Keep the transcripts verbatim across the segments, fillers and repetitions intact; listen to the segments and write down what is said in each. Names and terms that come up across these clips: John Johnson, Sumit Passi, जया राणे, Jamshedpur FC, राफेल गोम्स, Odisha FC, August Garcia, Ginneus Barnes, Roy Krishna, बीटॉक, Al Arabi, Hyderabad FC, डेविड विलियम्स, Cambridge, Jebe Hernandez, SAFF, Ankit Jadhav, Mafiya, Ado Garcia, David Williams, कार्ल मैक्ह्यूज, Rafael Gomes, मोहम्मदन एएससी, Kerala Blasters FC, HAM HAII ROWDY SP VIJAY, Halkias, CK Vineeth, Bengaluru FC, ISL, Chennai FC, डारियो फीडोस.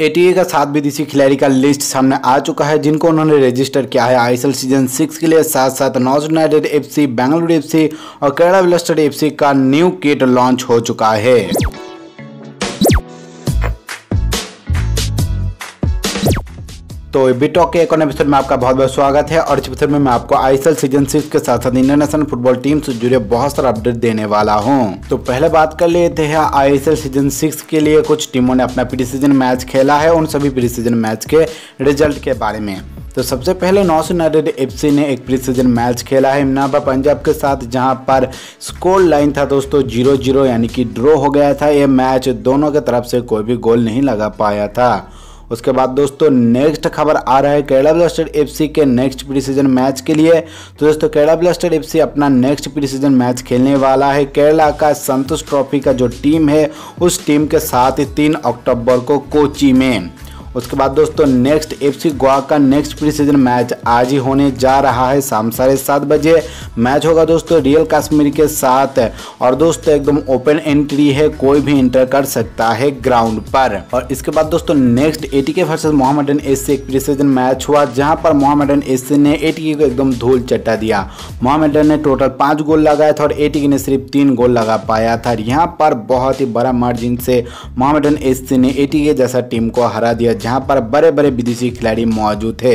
ATK का सात विदेशी खिलाड़ी का लिस्ट सामने आ चुका है जिनको उन्होंने रजिस्टर किया है आईएसएल सीजन सिक्स के लिए। साथ साथ North United FC, Bengaluru FC और केरला ब्लास्टर्स एफसी का न्यू किट लॉन्च हो चुका है। तो बीटॉक के एक और एपिसोड में आपका बहुत बहुत स्वागत है और इस एपिसोड में मैं आपको आईएसएल सीजन सिक्स के साथ साथ इंटरनेशनल फुटबॉल टीम से जुड़े बहुत सारा अपडेट देने वाला हूं। तो पहले बात कर लेते हैं आईएसएल सीजन सिक्स के लिए कुछ टीमों ने अपना प्री सीजन मैच खेला है, उन सभी प्री सीजन मैच के रिजल्ट के बारे में। तो सबसे पहले नॉर्थ यूनाइटेड एफसी ने एक प्री सीजन मैच खेला है इमनाबा पंजाब के साथ, जहां पर स्कोर लाइन था दोस्तों जीरो जीरो यानी कि ड्रॉ हो गया था। यह मैच दोनों के तरफ से कोई भी गोल नहीं लगा पाया था। उसके बाद दोस्तों नेक्स्ट खबर आ रहा है केरला ब्लास्टर्स एफसी के नेक्स्ट प्री सीजन मैच के लिए। तो दोस्तों केरला ब्लास्टर्स एफसी अपना नेक्स्ट प्री सीजन मैच खेलने वाला है केरला का संतोष ट्रॉफी का जो टीम है उस टीम के साथ ही तीन अक्टूबर को कोची में। उसके बाद दोस्तों नेक्स्ट एफसी गोवा का नेक्स्ट प्री सीजन मैच आज ही होने जा रहा है, शाम साढ़े सात बजे मैच होगा दोस्तों रियल कश्मीर के साथ। और दोस्तों एकदम ओपन एंट्री है, कोई भी एंटर कर सकता है ग्राउंड पर। और इसके बाद दोस्तों next ATK versus मोहम्मदन एएससी एक प्री सीजन मैच हुआ, जहाँ पर मोहम्मदन एएससी ने एटीके को एकदम धूल चटा दिया। मोहम्मदन ने टोटल पाँच गोल लगाया था और एटीके ने सिर्फ तीन गोल लगा पाया था। यहाँ पर बहुत ही बड़ा मार्जिन से मोहम्मदन एएससी ने एटीके जैसा टीम को हरा दिया, जहां पर बड़े बड़े विदेशी खिलाड़ी मौजूद थे।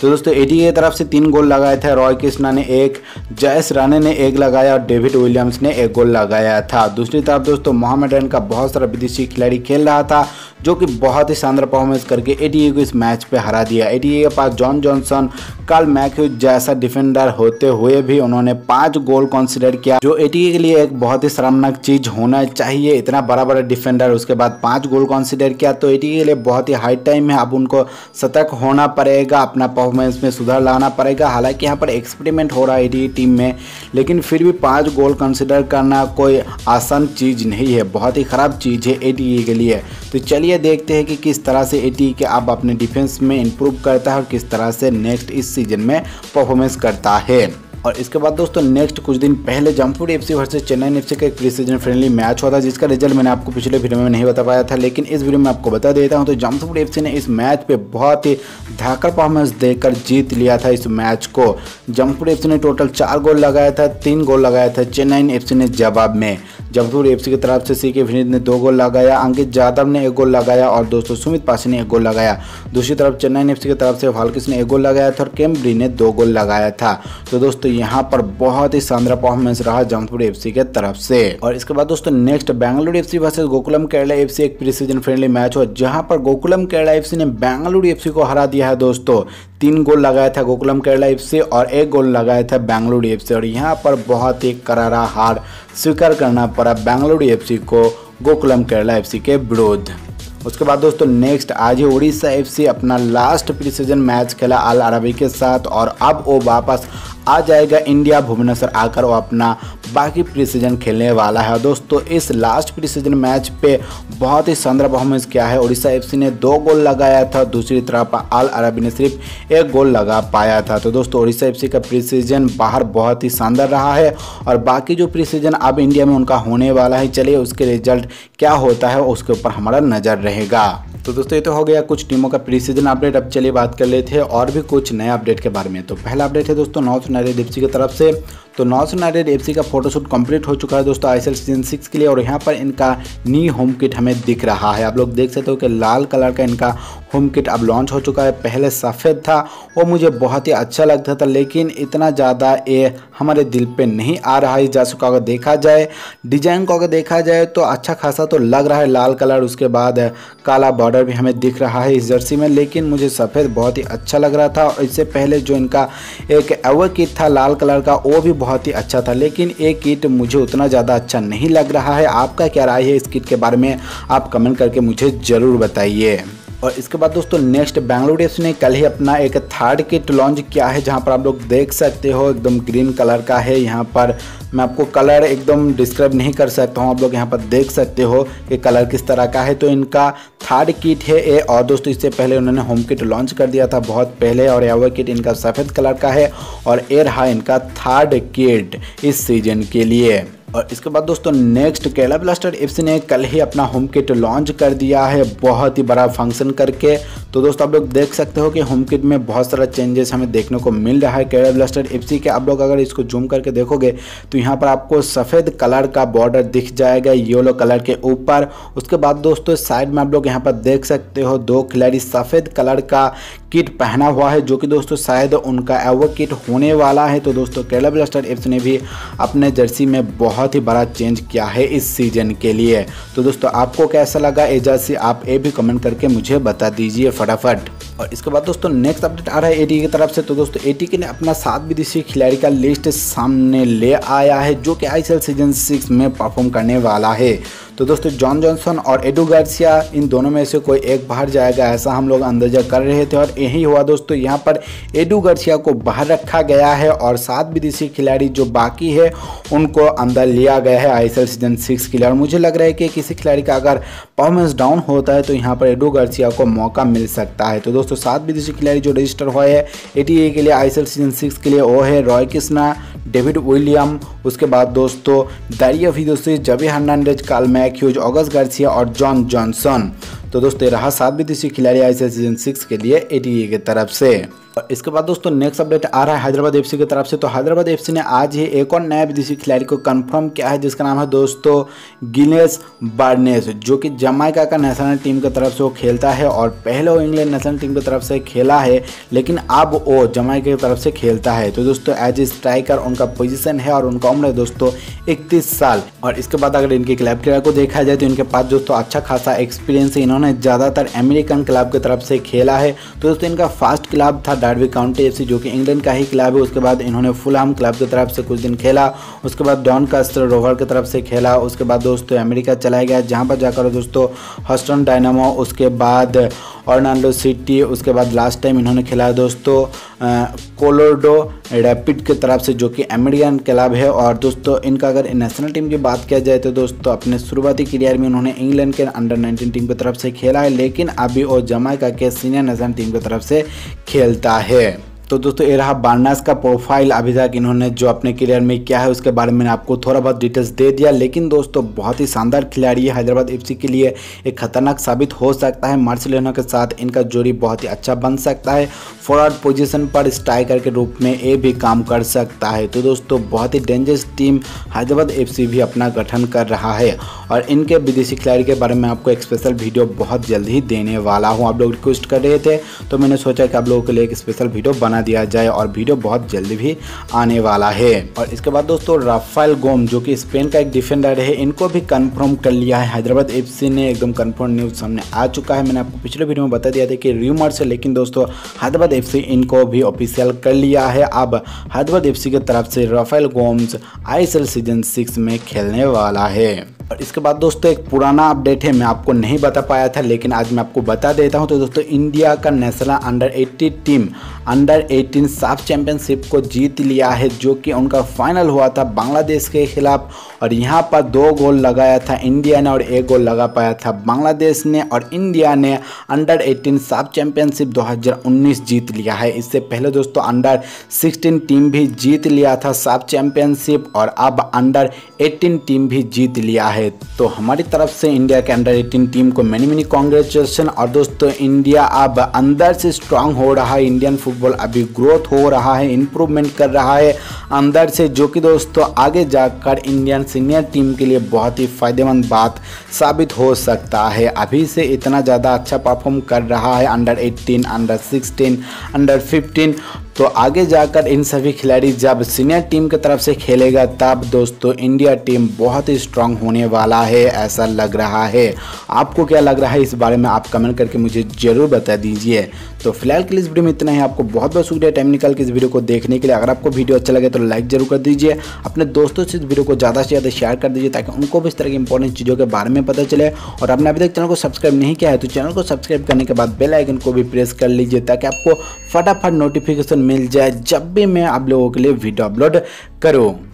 तो दोस्तों एटीके की तरफ से तीन गोल लगाए थे, रॉय कृष्णा ने एक, जया राणे ने एक लगाया और डेविड विलियम्स ने एक गोल लगाया था। दूसरी तरफ दोस्तों मोहम्मदन का बहुत सारा विदेशी खिलाड़ी खेल रहा था जो कि बहुत ही शानदार परफॉर्मेंस करके एटीके को इस मैच पे हरा दिया। एटीके के पास जॉन जॉनसन, कार्ल मैक्यू जैसा डिफेंडर होते हुए भी उन्होंने पाँच गोल कंसिडर किया, जो एटीके के लिए एक बहुत ही शर्मनाक चीज़ होना चाहिए। इतना बड़ा बड़ा डिफेंडर उसके बाद पाँच गोल कंसिडर किया, तो एटीके के लिए बहुत ही हाई टाइम है। अब उनको सतर्क होना पड़ेगा, अपना परफॉर्मेंस में सुधार लाना पड़ेगा। हालांकि यहाँ पर एक्सपेरिमेंट हो रहा है एटीके टीम में, लेकिन फिर भी पाँच गोल कंसिडर करना कोई आसान चीज़ नहीं है, बहुत ही ख़राब चीज़ है एटीके के लिए। तो चलिए देखते हैं कि किस तरह से एटीके अब अपने डिफेंस में इंप्रूव करता है और किस तरह से नेक्स्ट इस सीजन में परफॉर्मेंस करता है। और इसके बाद दोस्तों नेक्स्ट कुछ दिन पहले Jamshedpur FC versus Chennai FC का एक प्री सीजन फ्रेंडली मैच हुआ था, जिसका रिजल्ट मैंने आपको पिछले वीडियो में नहीं बता पाया था, लेकिन इस वीडियो में आपको बता देता हूं। तो जमशेदपुर एफसी ने इस मैच पे बहुत ही धाकड़ परफॉर्मेंस देकर जीत लिया था इस मैच को। जमशेदपुर एफसी ने टोटल चार गोल लगाया था, तीन गोल लगाया था चेन्नई एफसी ने जवाब में। जमशेदपुर एफसी की तरफ से सीके विनीत ने दो गोल लगाया, अंकित जाधव ने एक गोल लगाया और दोस्तों सुमित पासी ने एक गोल लगाया। दूसरी तरफ चेन्नई एफसी की तरफ से हालकिस ने एक गोल लगाया था और कैम्ब्रिज ने दो गोल लगाया था। तो दोस्तों यहाँ पर बहुत ही शानदार परफॉर्मेंस रहा जमशेदपुर एफसी के तरफ से। और इसके बाद दोस्तों next Bengaluru FC versus Gokulam Kerala FC एक प्री सीजन फ्रेंडली मैच हुआ, जहां पर गोकुलम केरला एफसी ने बेंगलुरु एफसी को हरा दिया है। दोस्तों तीन गोल लगाया था गोकुलम केरला एफसी और एक गोल लगाया था बेंगलुरु एफसी, और यहाँ पर बहुत ही करारा हार स्वीकार करना पड़ा बेंगलुरु एफसी को गोकुलम केरला एफसी के विरुद्ध। उसके बाद दोस्तों नेक्स्ट आज ही उड़ीसा एफसी अपना लास्ट प्री सीजन मैच खेला अल अरबी के साथ, और अब वो वापस आ जाएगा इंडिया, भुवनेश्वर आकर वो अपना बाकी प्री सीजन खेलने वाला है। दोस्तों इस लास्ट प्री सीजन मैच पे बहुत ही शानदार परफॉर्मेंस किया है। उड़ीसा एफसी ने दो गोल लगाया था, दूसरी तरफ अल अरबी ने सिर्फ एक गोल लगा पाया था। तो दोस्तों उड़ीसा एफसी का प्री सीजन बाहर बहुत ही शानदार रहा है और बाकी जो प्री सीजन अब इंडिया में उनका होने वाला है, चलिए उसके रिजल्ट क्या होता है उसके ऊपर हमारा नज़र रहेगा। तो दोस्तों ये तो हो गया कुछ टीमों का प्री सीजन अपडेट। अब चलिए बात कर लेते हैं और भी कुछ नए अपडेट के बारे में। तो पहला अपडेट है दोस्तों नॉर्थ यूनाइटेड एफसी की तरफ से। तो नॉर्थ यूनाइटेड एफसी का फोटोशूट कंप्लीट हो चुका है दोस्तों आईएसएल सीजन सिक्स के लिए, और यहाँ पर इनका नी होम किट हमें दिख रहा है। आप लोग देख सकते हो कि लाल कलर का इनका होम किट अब लॉन्च हो चुका है। पहले सफ़ेद था, वो मुझे बहुत ही अच्छा लगता था, लेकिन इतना ज़्यादा ये हमारे दिल पे नहीं आ रहा है। जैसे को अगर देखा जाए, डिजाइन को अगर देखा जाए तो अच्छा खासा तो लग रहा है, लाल कलर, उसके बाद काला बॉर्डर भी हमें दिख रहा है इस जर्सी में, लेकिन मुझे सफ़ेद बहुत ही अच्छा लग रहा था। और इससे पहले जो इनका एक एवर किट था लाल कलर का, वो भी बहुत ही अच्छा था, लेकिन ये किट मुझे उतना ज़्यादा अच्छा नहीं लग रहा है। आपका क्या राय है इस किट के बारे में, आप कमेंट करके मुझे ज़रूर बताइए। और इसके बाद दोस्तों नेक्स्ट बेंगलुरु एफसी ने कल ही अपना एक थर्ड किट लॉन्च किया है, जहां पर आप लोग देख सकते हो एकदम ग्रीन कलर का है। यहां पर मैं आपको कलर एकदम डिस्क्राइब नहीं कर सकता हूं, आप लोग यहां पर देख सकते हो कि कलर किस तरह का है। तो इनका थर्ड किट है ये, और दोस्तों इससे पहले उन्होंने होम किट लॉन्च कर दिया था बहुत पहले, और यह किट इनका सफ़ेद कलर का है और ये रहा इनका थर्ड किट इस सीजन के लिए। और इसके बाद दोस्तों नेक्स्ट केरला ब्लास्टर एफसी ने कल ही अपना होम किट लॉन्च कर दिया है, बहुत ही बड़ा फंक्शन करके। तो दोस्तों आप लोग देख सकते हो कि होम किट में बहुत सारा चेंजेस हमें देखने को मिल रहा है केरला ब्लास्टर एफसी के। आप लोग अगर इसको जूम करके देखोगे तो यहाँ पर आपको सफ़ेद कलर का बॉर्डर दिख जाएगा येलो कलर के ऊपर। उसके बाद दोस्तों साइड में आप लोग यहाँ पर देख सकते हो दो खिलाड़ी सफ़ेद कलर का किट पहना हुआ है, जो कि दोस्तों शायद उनका एवो किट होने वाला है। तो दोस्तों केरला ब्लास्टर एफसी ने भी अपने जर्सी में बहुत ही बड़ा चेंज किया है इस सीजन के लिए। तो दोस्तों आपको कैसा लगा ये जर्सी, आप ये भी कमेंट करके मुझे बता दीजिए फटाफट। और इसके बाद दोस्तों नेक्स्ट अपडेट आ रहा है एटीके की तरफ से। तो दोस्तों एटीके ने अपना सात विदेशी खिलाड़ी का लिस्ट सामने ले आया है, जो कि आईएसएल सीजन सिक्स में परफॉर्म करने वाला है। तो दोस्तों जॉन जॉनसन और एडो गार्सिया इन दोनों में से कोई एक बाहर जाएगा, ऐसा हम लोग अंदाजा कर रहे थे और यही हुआ दोस्तों। यहाँ पर एडो गार्सिया को बाहर रखा गया है और सात विदेशी खिलाड़ी जो बाकी है उनको अंदर लिया गया है आईएसएल सीजन सिक्स के लिए। और मुझे लग रहा है कि किसी खिलाड़ी का अगर परफॉर्मेंस डाउन होता है तो यहाँ पर एडो गार्सिया को मौका मिल सकता है। तो दोस्तों सात विदेशी खिलाड़ी जो रजिस्टर हुए हैं एटीए के लिए आईएसएल सीजन सिक्स के लिए वो है रॉय कृष्णा, डेविड विलियम, उसके बाद दोस्तों डारियो फीडोस, जेबे Hernandez, कार्ल मैक्ह्यूज, Agus Garcia और जॉन जॉनसन। तो दोस्तों ये रहा सात विदेशी खिलाड़ी आईएसएल सीजन सिक्स के लिए एटीए की तरफ से। और इसके बाद दोस्तों नेक्स्ट अपडेट आ रहा है हैदराबाद एफसी की तरफ से। तो हैदराबाद एफसी ने आज ही एक और नया विदेशी खिलाड़ी को कंफर्म किया है, जिसका नाम है दोस्तों गिनेस बार्नेस, जो कि जमाइका का नेशनल टीम की तरफ से वो खेलता है और पहले वो इंग्लैंड नेशनल टीम की तरफ से खेला है, लेकिन अब वो जमाइका की तरफ से खेलता है। तो दोस्तों एज ए स्ट्राइकर उनका पोजिशन है और उनका उम्र है दोस्तों इकतीस साल। और इसके बाद अगर इनके क्लब क्रिया को देखा जाए तो इनके पास दोस्तों अच्छा खासा एक्सपीरियंस है, इन्होंने ज़्यादातर अमेरिकन क्लब की तरफ से खेला है। तो दोस्तों इनका फर्स्ट क्लब था डार्बी काउंटी एफसी, जो कि इंग्लैंड का ही क्लब है। उसके बाद इन्होंने फुलहम क्लब की तरफ से कुछ दिन खेला, उसके बाद डॉनकास्टर रोवर की तरफ से खेला, उसके बाद दोस्तों अमेरिका चला गया, जहां पर जाकर दोस्तों ह्यूस्टन डायनामो, उसके बाद ऑर्लैंडो सिटी, उसके बाद लास्ट टाइम इन्होंने खेला दोस्तों कोलोराडो रैपिड की तरफ से, जो कि अमेरिकन क्लब है। और दोस्तों इनका अगर नेशनल टीम की बात किया जाए तो दोस्तों अपने शुरुआती करियर में उन्होंने इंग्लैंड के अंडर नाइनटीन टीम की तरफ से खेला है, लेकिन अभी वो जमाइका के सीनियर नेशनल टीम की तरफ से खेलता है। तो दोस्तों ये रहा बार्नेस का प्रोफाइल, अभी तक इन्होंने जो अपने करियर में किया है उसके बारे में आपको थोड़ा बहुत डिटेल्स दे दिया। लेकिन दोस्तों बहुत ही शानदार खिलाड़ी है, हैदराबाद एफसी के लिए एक खतरनाक साबित हो सकता है। मार्सिलिनो के साथ इनका जोड़ी बहुत ही अच्छा बन सकता है, फॉरवर्ड पोजीशन पर स्ट्राइकर के रूप में ये भी काम कर सकता है। तो दोस्तों बहुत ही डेंजरस टीम हैदराबाद एफसी भी अपना गठन कर रहा है और इनके विदेशी खिलाड़ी के बारे में आपको एक स्पेशल वीडियो बहुत जल्द ही देने वाला हूँ। आप लोग रिक्वेस्ट कर रहे थे तो मैंने सोचा कि आप लोगों के लिए एक स्पेशल वीडियो बना दिया जाए और वीडियो बहुत जल्दी भी आने वाला है। और इसके बाद दोस्तों राफेल गोम, जो कि स्पेन का एक डिफेंडर है, इनको भी कंफर्म कर लिया है हैदराबाद एफसी ने। एकदम कंफर्म न्यूज सामने आ चुका है। मैंने आपको पिछले वीडियो में बता दिया था कि र्यूमर्स है, लेकिन दोस्तों हैदराबाद एफसी इनको भी ऑफिशियल कर लिया है। अब हैदराबाद एफसी की तरफ से राफेल गोम्स ISL season six में खेलने वाला है। और इसके बाद दोस्तों एक पुराना अपडेट है, मैं आपको नहीं बता पाया था लेकिन आज मैं आपको बता देता हूं। तो दोस्तों इंडिया का national under eighteen team under eighteen SAFF championship को जीत लिया है, जो कि उनका फाइनल हुआ था बांग्लादेश के खिलाफ। और यहां पर दो गोल लगाया था इंडिया ने और एक गोल लगा पाया था बांग्लादेश ने, और इंडिया ने अंडर एटीन साफ चैंपियनशिप दो हज़ार उन्नीस जीत लिया है। इससे पहले दोस्तों अंडर सिक्सटीन टीम भी जीत लिया था साफ चैंपियनशिप और अब अंडर एटीन टीम भी जीत लिया है। तो हमारी तरफ से इंडिया के अंडर एटीन टीम को मेनी मेनी कांग्रेचुलेशन। और दोस्तों इंडिया अब अंदर से स्ट्रांग हो रहा है, इंडियन फुटबॉल अभी ग्रोथ हो रहा है, इंप्रूवमेंट कर रहा है अंदर से, जो कि दोस्तों आगे जाकर इंडियन सीनियर टीम के लिए बहुत ही फायदेमंद बात साबित हो सकता है। अभी से इतना ज़्यादा अच्छा परफॉर्म कर रहा है under eighteen, under sixteen, under fifteen. तो आगे जाकर इन सभी खिलाड़ी जब सीनियर टीम की तरफ से खेलेगा तब दोस्तों इंडिया टीम बहुत ही स्ट्रांग होने वाला है, ऐसा लग रहा है। आपको क्या लग रहा है इस बारे में आप कमेंट करके मुझे ज़रूर बता दीजिए। तो फिलहाल के लिए इस वीडियो में इतना ही। आपको बहुत बहुत शुक्रिया टाइम निकाल के इस वीडियो को देखने के लिए। अगर आपको वीडियो अच्छा लगे तो लाइक जरूर कर दीजिए, अपने दोस्तों से इस वीडियो को ज़्यादा से ज़्यादा शेयर कर दीजिए ताकि उनको भी इस तरह की इंपॉर्टेंट चीज़ों के बारे में पता चले। और आपने अभी तक चैनल को सब्सक्राइब नहीं किया है तो चैनल को सब्सक्राइब करने के बाद बेल आइकन को भी प्रेस कर लीजिए ताकि आपको फटाफट नोटिफिकेशन मिल जाए जब भी मैं आप लोगों के लिए वीडियो अपलोड करूँ।